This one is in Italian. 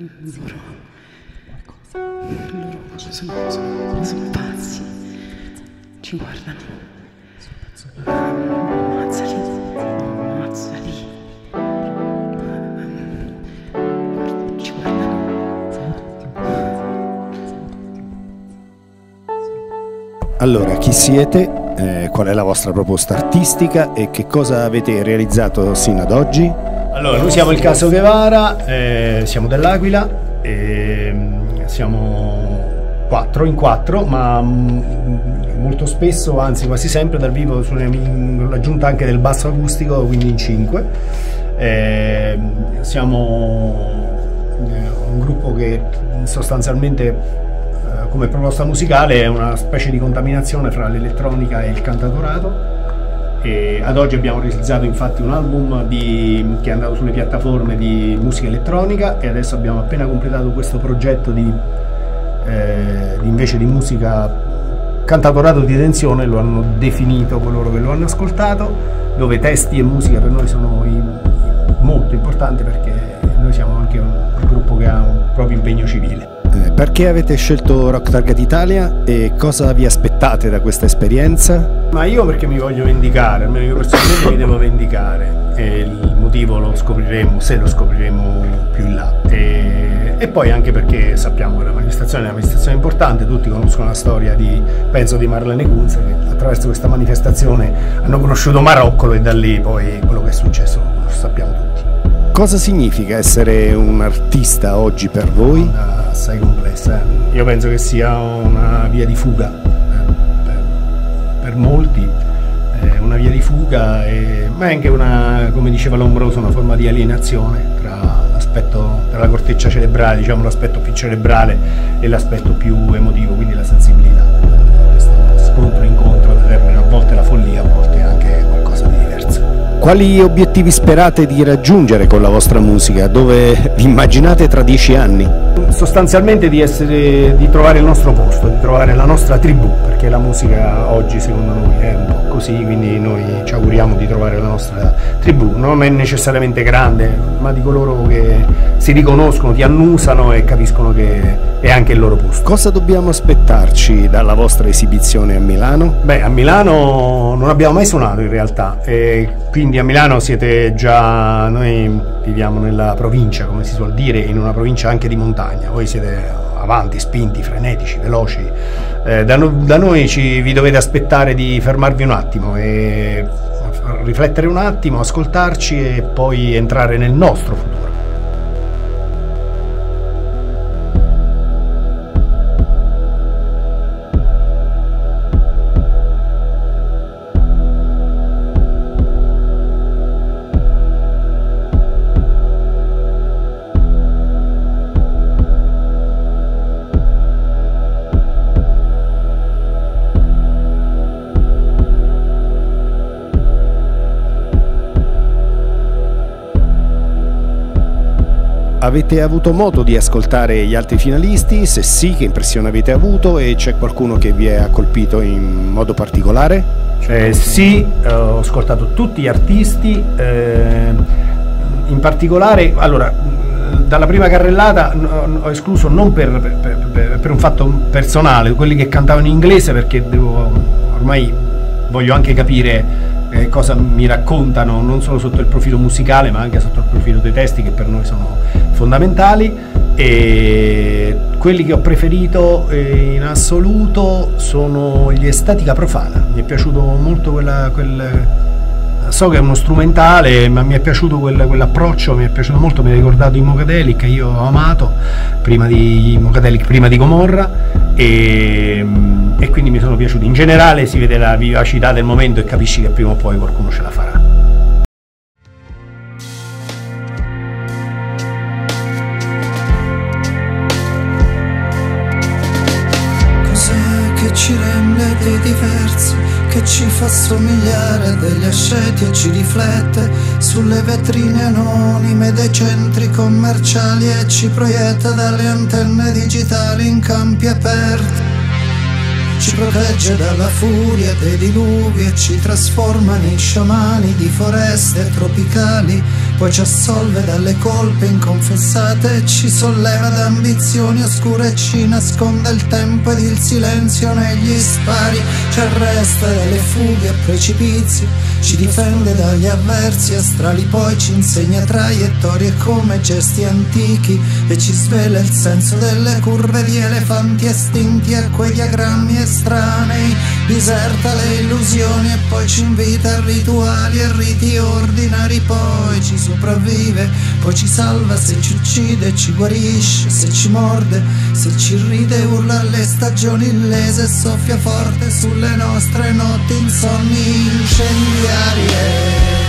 organizzerò qualcosa. Loro sono pazzi, ci guardano. Ammazzali, ammazzali. Ci guardano. Allora, chi siete? Qual è la vostra proposta artistica e che cosa avete realizzato sino ad oggi? Allora, noi siamo il Caso Guevara, siamo dell'Aquila, siamo in quattro, ma molto spesso, anzi quasi sempre dal vivo, con l'aggiunta anche del basso acustico, quindi in cinque. Siamo un gruppo che sostanzialmente, come proposta musicale, è una specie di contaminazione fra l'elettronica e il cantautorato. E ad oggi abbiamo realizzato infatti un album che è andato sulle piattaforme di musica elettronica, e adesso abbiamo appena completato questo progetto invece di musica cantautorato di tensione, lo hanno definito coloro che lo hanno ascoltato, dove testi e musica per noi sono molto importanti, perché noi siamo anche un gruppo che ha un proprio impegno civile. Perché avete scelto Rock Target Italia e cosa vi aspettate da questa esperienza? Ma io perché mi voglio vendicare, almeno io personalmente mi devo vendicare, e il motivo lo scopriremo, se lo scopriremo, più in là. E poi anche perché sappiamo che la manifestazione è una manifestazione importante, tutti conoscono la storia penso di Marlene Kuntz, che attraverso questa manifestazione hanno conosciuto Maroccolo, e da lì poi quello che è successo lo sappiamo tutti. Cosa significa essere un artista oggi per voi? Una assai complessa. Io penso che sia una via di fuga per molti, una via di fuga, ma è anche una, come diceva Lombroso, una forma di alienazione tra la corteccia cerebrale, diciamo l'aspetto più cerebrale, e l'aspetto più emotivo, quindi la sensibilità. Questo scontro-incontro determina a volte la follia, a volte anche qualcosa di diverso. Quali obiettivi sperate di raggiungere con la vostra musica? Dove vi immaginate tra 10 anni? Sostanzialmente di trovare il nostro posto, di trovare la nostra tribù, perché la musica oggi secondo noi è un po' così, quindi noi ci auguriamo di trovare la nostra tribù. Non è necessariamente grande, ma di coloro che si riconoscono, ti annusano e capiscono che è anche il loro posto. Cosa dobbiamo aspettarci dalla vostra esibizione a Milano? Beh, a Milano non abbiamo mai suonato in realtà, quindi a Milano siete già, noi viviamo nella provincia, come si suol dire, in una provincia anche di montagna, voi siete avanti, spinti, frenetici, veloci, da noi vi dovete aspettare di fermarvi un attimo e riflettere un attimo, ascoltarci e poi entrare nel nostro futuro. Avete avuto modo di ascoltare gli altri finalisti? Se sì, che impressione avete avuto? E c'è qualcuno che vi ha colpito in modo particolare? Sì, ho ascoltato tutti gli artisti, in particolare, allora, dalla prima carrellata ho escluso, non per un fatto personale, quelli che cantavano in inglese, perché ormai voglio anche capire cosa mi raccontano, non solo sotto il profilo musicale ma anche sotto il profilo dei testi, che per noi sono fondamentali. E quelli che ho preferito in assoluto sono gli Estetica Profana. Mi è piaciuto molto so che è uno strumentale, ma mi è piaciuto quell'approccio, mi è piaciuto molto, mi ha ricordato i Mocadelic, io ho amato Mocadelic prima di Gomorra, e quindi mi sono piaciuti. In generale si vede la vivacità del momento e capisci che prima o poi qualcuno ce la farà. Cos'è che ci rende dei diversi, che ci fa somigliare degli asceti e ci riflette sulle vetrine anonime dei centri commerciali e ci proietta dalle antenne digitali in campi aperti? Ci protegge dalla furia dei diluvi e ci trasforma in sciamani di foreste tropicali poi ci assolve dalle colpe inconfessate, ci solleva da ambizioni oscure, ci nasconde il tempo ed il silenzio negli spari, ci arresta dalle fughe a precipizi, ci difende dagli avversi astrali, poi ci insegna traiettorie come gesti antichi e ci svela il senso delle curve di elefanti estinti e quei diagrammi estranei, diserta le illusioni e poi ci invita a rituali e riti ordinari, poi ci sopravvive, poi ci salva se ci uccide, ci guarisce se ci morde, se ci ride urla alle stagioni illese, soffia forte sulle nostre notti insonni incendiarie.